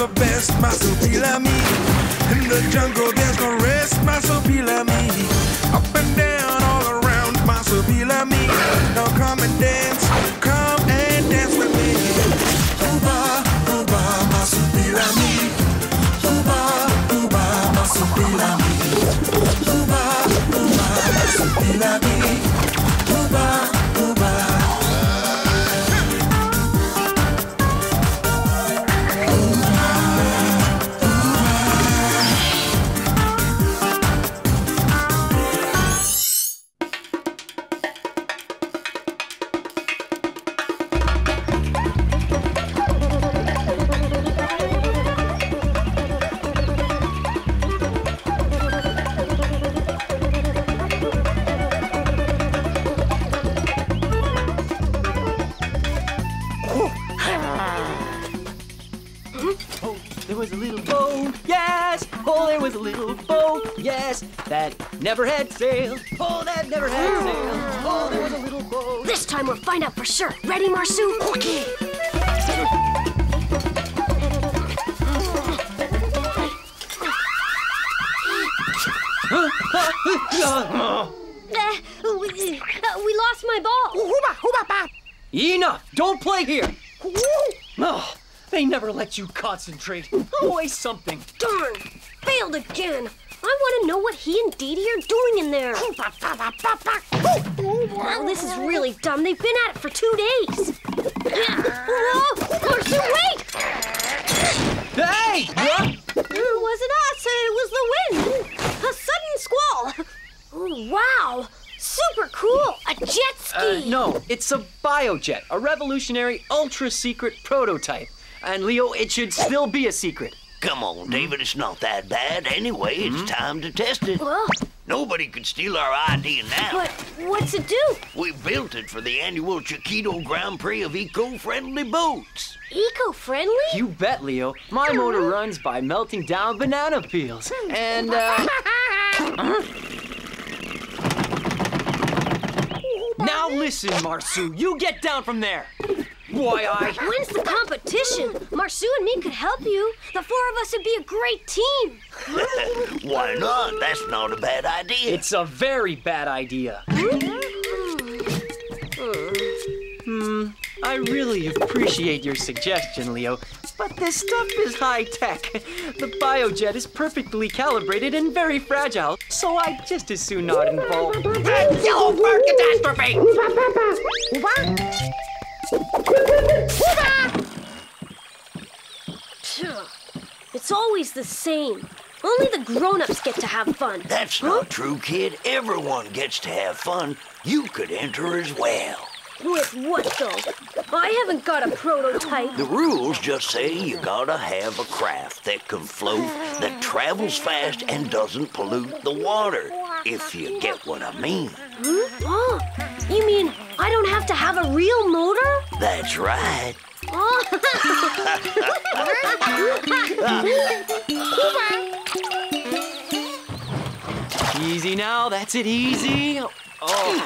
the best, Marsupilami. In the jungle there's no rest, Marsupilami. Up and down, all around, Marsupilami. Now come and dance with me. Hooba, hooba, Marsupilami. Hooba, hooba, Marsupilami. Hooba, hooba, Marsupilami. Hooba, hooba. Never had sail. Oh, that never had sail. Oh, there was a little boat. This time we'll find out for sure. Ready, Marsu? Okay. We lost my ball. Enough! Don't play here. Oh, they never let you concentrate. Always something. Darn! Failed again. I want to know what he and Didi are doing in there. Wow, this is really dumb. They've been at it for 2 days. Oh, Marsu, wait! Hey! Huh? It wasn't us. It was the wind. A sudden squall. Oh, wow. Super cool. A jet ski. No, it's a biojet, a revolutionary, ultra-secret prototype. And, Leo, it should still be a secret. Come on, David, it's not that bad. Anyway, it's time to test it. Well, nobody could steal our idea now. But what's it do? We built it for the annual Chiquito Grand Prix of eco-friendly boats. Eco-friendly? You bet, Leo. My motor runs by melting down banana peels. And, now listen, Marsu. You get down from there. Why, when's the competition? Marsu and me could help you. The four of us would be a great team. Why not? That's not a bad idea. It's a very bad idea. I really appreciate your suggestion, Leo, but this stuff is high-tech. The biojet is perfectly calibrated and very fragile, so I'd just as soon not involve... That yellow bird catastrophe! What? It's always the same. Only the grown-ups get to have fun. That's not true, kid. Everyone gets to have fun. You could enter as well. With what, though? I haven't got a prototype. The rules just say you gotta have a craft that can float, that travels fast, and doesn't pollute the water. If you get what I mean. Oh, you mean I don't have to have a real motor? That's right. Oh. Easy now, that's it, easy. Oh,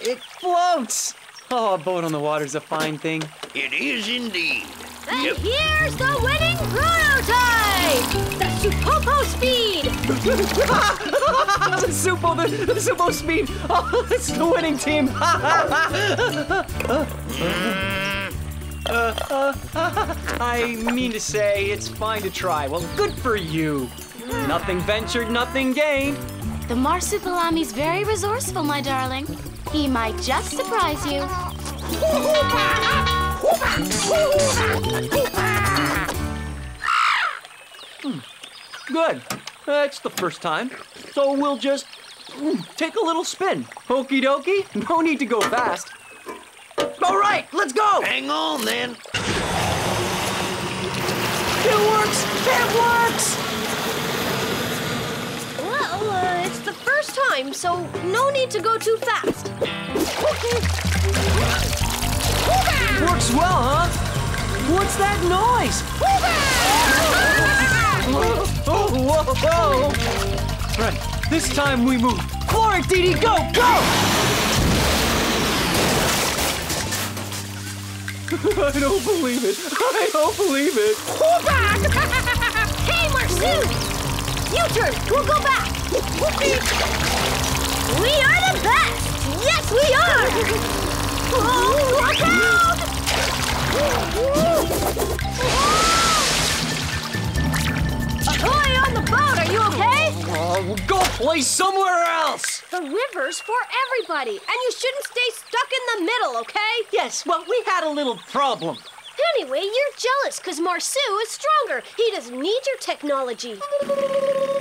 it floats. Oh, a boat on the water's a fine thing. It is indeed. And here's the winning prototype! The Soupopoaro Speed! The Soupopoaro Speed! Oh, it's the winning team! I mean to say, it's fine to try. Well, good for you. Nothing ventured, nothing gained. The Marsupilami's very resourceful, my darling. He might just surprise you. Good. That's the first time. So we'll just take a little spin. Okie dokie. No need to go fast. All right, let's go. Hang on, then. It works. It works. Well, it's the first time, so no need to go too fast. Works well, huh? What's that noise? Whoa. Right, this time we move. Forward, Didi, go, go! I don't believe it. I don't believe it. Hoobag! Hey, Marsu! You turn. We'll go back. We are the best. Yes, we are. Oh, watch out! Ahoy on the boat. Are you okay? We'll go play somewhere else. The river's for everybody, and you shouldn't stay stuck in the middle, okay? Yes, well, we had a little problem. Anyway, you're jealous because Marsu is stronger. He doesn't need your technology.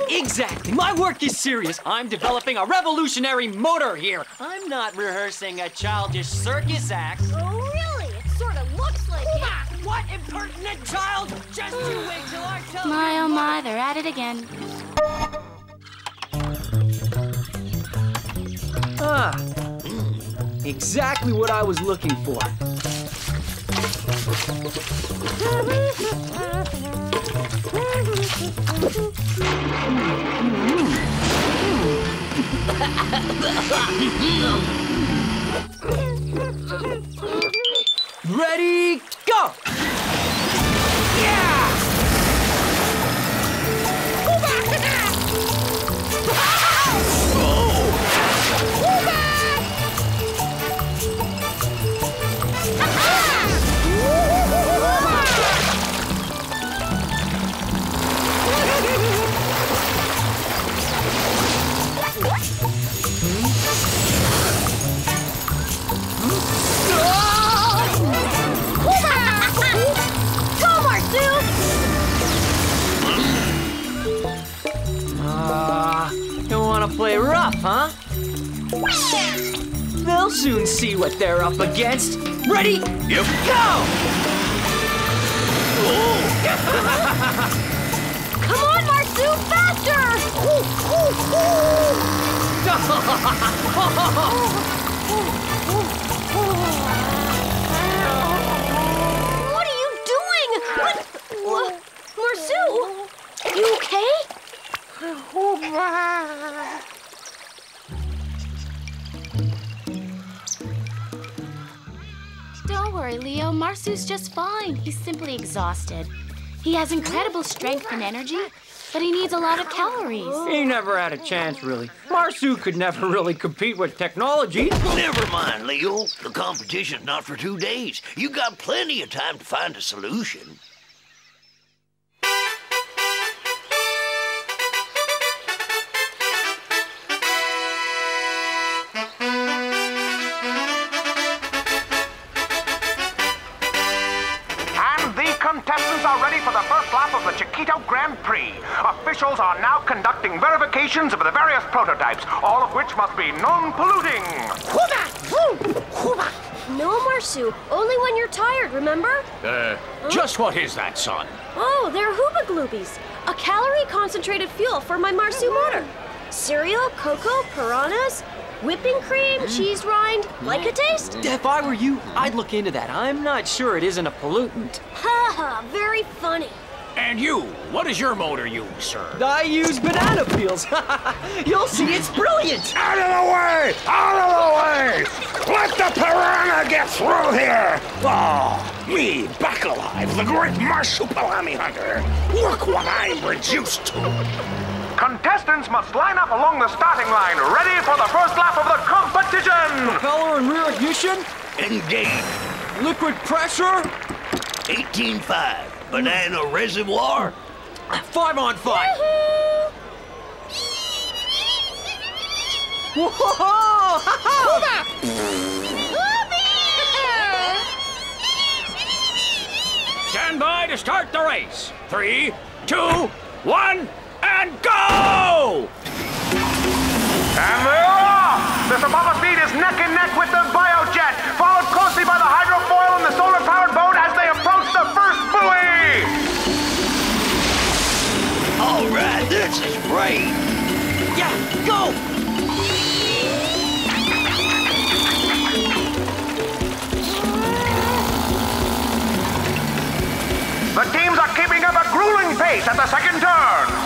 Exactly. My work is serious. I'm developing a revolutionary motor here. I'm not rehearsing a childish circus act. Oh, really? It sort of looks like it. What impertinent child! Just you wait till our television... My, oh my, they're at it again. Ah, exactly what I was looking for. Ready, go! Yeah! Go back to that! Play rough, huh? They'll soon see what they're up against. Ready? Yep. Go! Come on, Marsu, faster! What are you doing? What? Marsu, you okay? Don't worry, Leo. Marsu's just fine. He's simply exhausted. He has incredible strength and energy, but he needs a lot of calories. He never had a chance, really. Marsu could never really compete with technology. Never mind, Leo. The competition's not for 2 days. You got plenty of time to find a solution. Of the Chiquito Grand Prix. Officials are now conducting verifications of the various prototypes, all of which must be non-polluting. No, Marsu. Only when you're tired, remember? Just what is that, son? Oh, they're hoobagloobies, a calorie-concentrated fuel for my Marsu motor. Cereal, cocoa, piranhas, whipping cream, cheese rind, like a taste? If I were you, I'd look into that. I'm not sure it isn't a pollutant. Ha ha, very funny. And you, what does your motor use, sir? I use banana peels. You'll see, it's brilliant. Out of the way! Out of the way! Let the piranha get through here! Oh, me, Back Alive, the great Marsupilami hunter. Look what I'm reduced to. Contestants must line up along the starting line, ready for the first lap of the competition! Propeller and rear ignition? Engage. Liquid pressure? 18.5. Banana reservoir? 5 on 5. Woohoo! Whoa! Stand by to start the race. 3, 2, 1. And go! And they're off! The Soupopoaro Speed is neck and neck with the biojet, followed closely by the hydrofoil and the solar-powered boat as they approach the first buoy! All right, this is great! Yeah, go! The teams are keeping up a grueling pace at the second turn.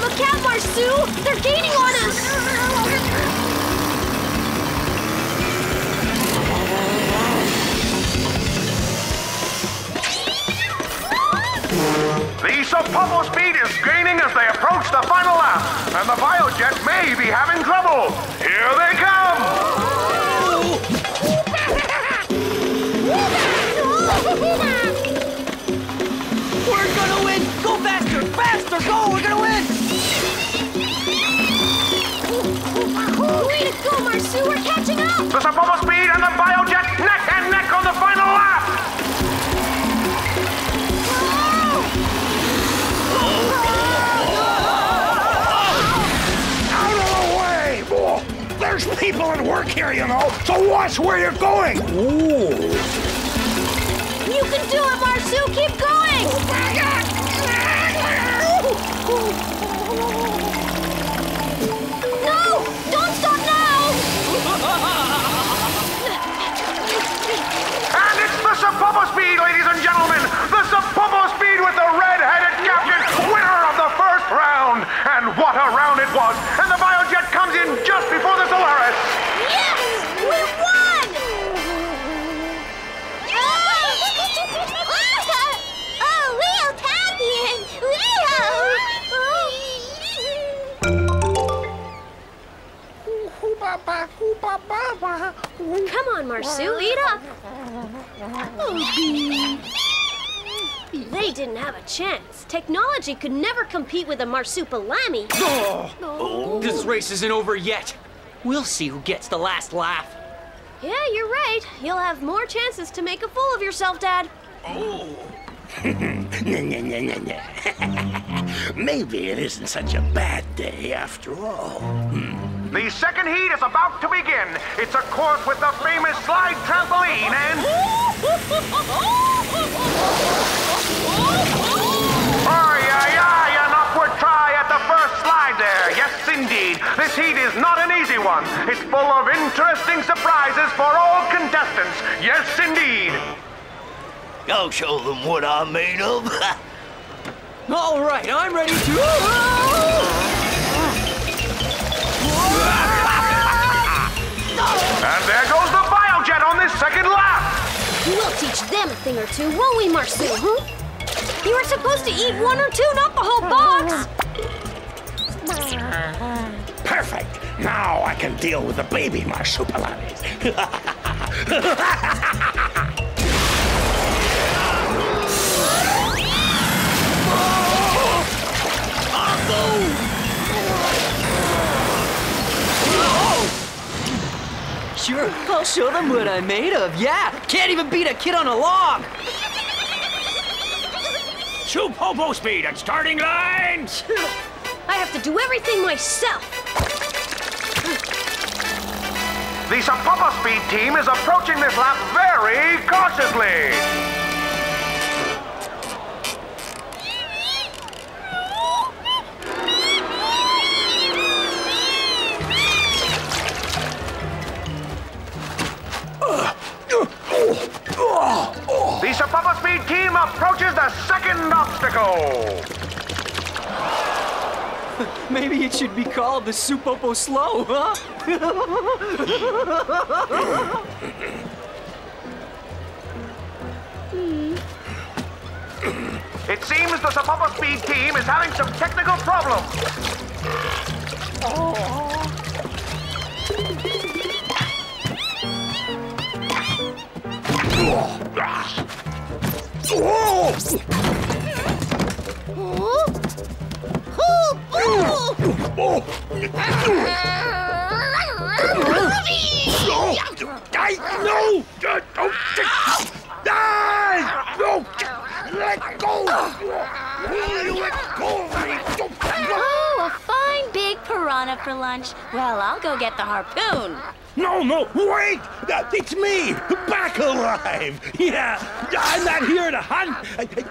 Look out, Marsu! They're gaining on us! Soupopoaro Speed is gaining as they approach the final lap, and the biojet may be having trouble. Here they come! We're gonna win! Go faster! Faster! Go! We're gonna win! Way to go, Marsu! We're catching up! The Soupopoaro Speed and the biojet neck and neck on the final lap! There's people at work here, you know, so watch where you're going! Ooh! You can do it, Marsu! Keep going! Oh my God. No! Don't stop now! And it's the Soupopoaro Speed, ladies and gentlemen! The Soupopoaro Speed with the red-headed captain, winner of the first round! And what a round it was! And the biojet comes in just before the Solaris! Yes! We won! Oh, Leo Captain! Leo! Oh. Come on, Marsu, eat up! They didn't have a chance. Technology could never compete with a Marsupilami. Oh, this race isn't over yet. We'll see who gets the last laugh. Yeah, you're right. You'll have more chances to make a fool of yourself, Dad. Oh. Maybe it isn't such a bad day after all. The second heat is about to begin. It's a course with the famous slide trampoline and... An upward try at the first slide there. Yes, indeed. This heat is not an easy one. It's full of interesting surprises for all contestants. Yes, indeed. I'll show them what I'm made of. All right, I'm ready to... And there goes the biojet on this second lap. We'll teach them a thing or two, won't we, Marsu? You were supposed to eat one or two, not the whole box! Perfect! Now I can deal with the baby Marsupilamis. Sure, I'll show them what I'm made of, yeah! Can't even beat a kid on a log! Soupopoaro Speed at starting lines! I have to do everything myself! The Soupopoaro Speed team is approaching this lap very cautiously! The Soupopoaro Speed team approaches the second obstacle. Maybe it should be called the Soupopoaro Slow, huh? It seems the Soupopoaro Speed team is having some technical problems. Let go! Oh, a fine big piranha for lunch. Well, I'll go get the harpoon. No, wait! It's me! Back Alive! Yeah, I'm not here to hunt.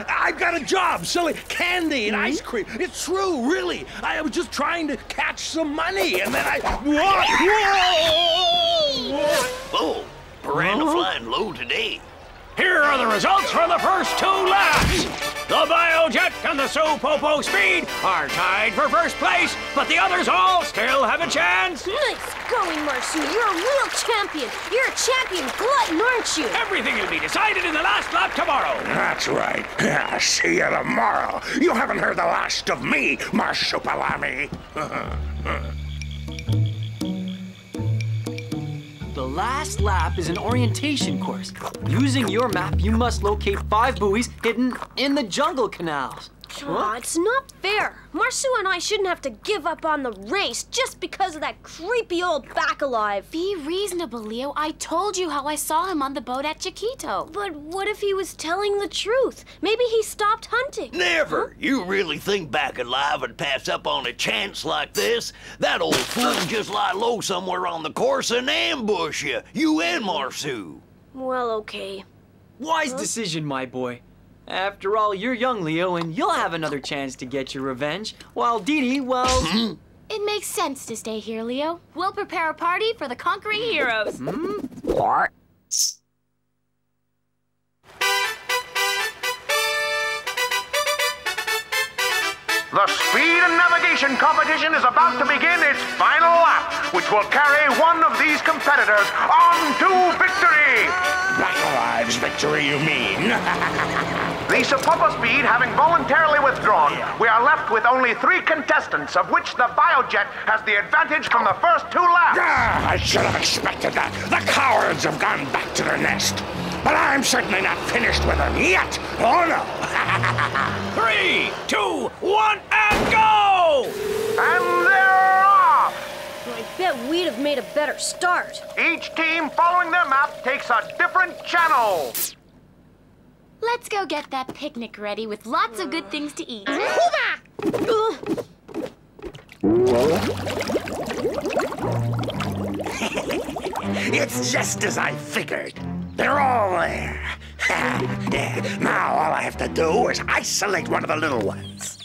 I've got a job selling candy and ice cream. It's true, really. I was just trying to catch some money, and then I... Whoa! Piranha flying low today. Here are the results for the first two laps. The Biojet and the Soupopo Speed are tied for first place, but the others all still have a chance. Nice going, Marsu. You're a real champion. You're a champion glutton, aren't you? Everything will be decided in the last lap tomorrow. That's right. I'll see you tomorrow. You haven't heard the last of me, Marsupilami. The last lap is an orientation course. Using your map, you must locate 5 buoys hidden in the jungle canals. Huh? It's not fair. Marsu and I shouldn't have to give up on the race just because of that creepy old Back Alive. Be reasonable, Leo. I told you how I saw him on the boat at Chiquito. But what if he was telling the truth? Maybe he stopped hunting. Never! Huh? You really think Back Alive would pass up on a chance like this? That old fool just lie low somewhere on the course and ambush you. You and Marsu. Well, okay. Wise decision, my boy. After all, you're young, Leo, and you'll have another chance to get your revenge, while Didi, well... It makes sense to stay here, Leo. We'll prepare a party for the conquering heroes. The Speed and Navigation competition is about to begin its final lap, which will carry one of these competitors on to victory! Back Alive's victory, you mean? The Soupopo Speed having voluntarily withdrawn, we are left with only 3 contestants, of which the Biojet has the advantage from the first 2 laps. Ah, I should have expected that. The cowards have gone back to their nest. But I'm certainly not finished with them yet. Oh, no. 3, 2, 1, and go! And they're off! I bet we'd have made a better start. Each team following their map takes a different channel. Let's go get that picnic ready with lots of good things to eat. It's just as I figured. They're all there. Now all I have to do is isolate one of the little ones.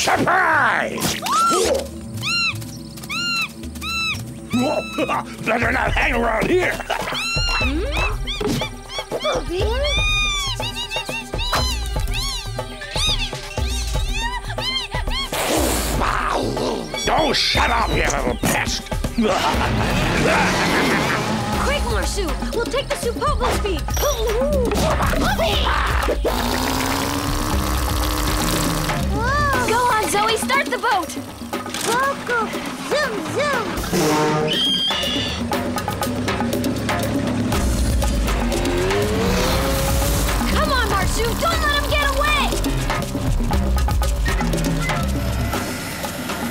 Surprise! Whoa. Better not hang around here! Don't shut up, you little pest! Quick, Marsu! We'll take the Soupopo Speed! Go on, Zoe, start the boat! Go! Zoom, zoom! Come on, Marsu! Don't let him get away!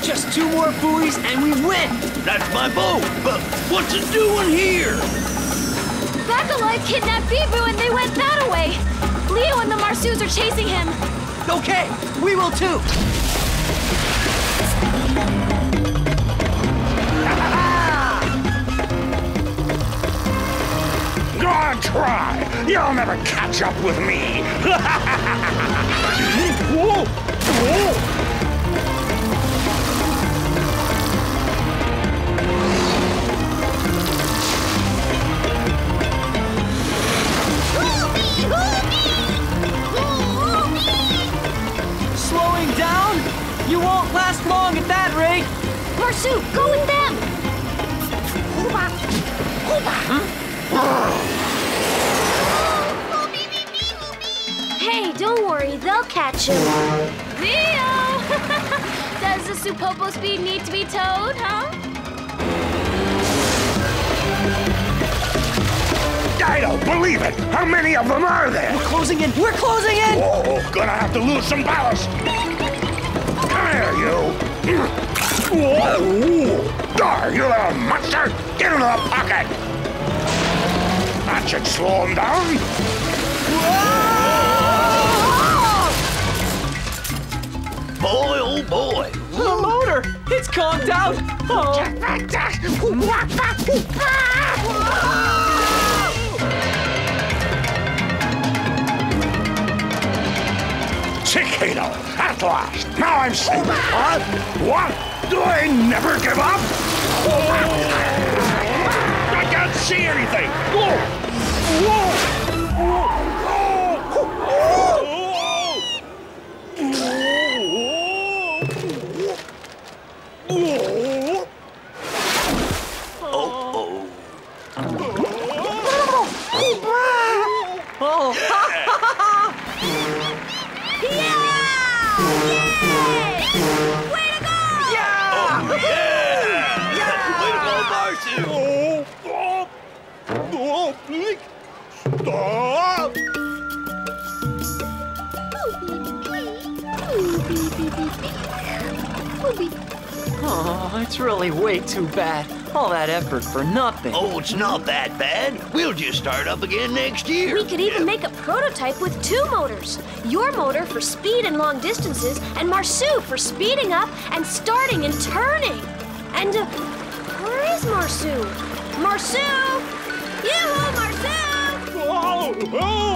Just 2 more buoys and we win! That's my boat! But what's it doing here? Back Alive kidnapped Beepu and they went that away! Leo and the Marsus are chasing him! Okay, we will too. Go on, try. You'll never catch up with me. Whoa. Whoa. You won't last long at that rate! Marsu, go with them! Hooba! Hooba! Hey, don't worry, they'll catch you. Leo! Does the Soupopo Speed need to be towed, huh? I don't believe it! How many of them are there? We're closing in! We're closing in! Whoa, gonna have to lose some ballast! There you! Whoa. You little monster! Get into the pocket! That should slow him down. Whoa. Boy, oh boy! The motor! It's calmed down! Oh. Whoa. Chiquito, at last. Now I'm safe. What? Do I never give up? I can't see anything. Stop! Oh, it's really way too bad. All that effort for nothing. Oh, it's not that bad. We'll just start up again next year. We could even make a prototype with two motors. Your motor for speed and long distances, and Marsu for speeding up and starting and turning. And where is Marsu? Marsu! Yoo-hoo, Marsu! Oh!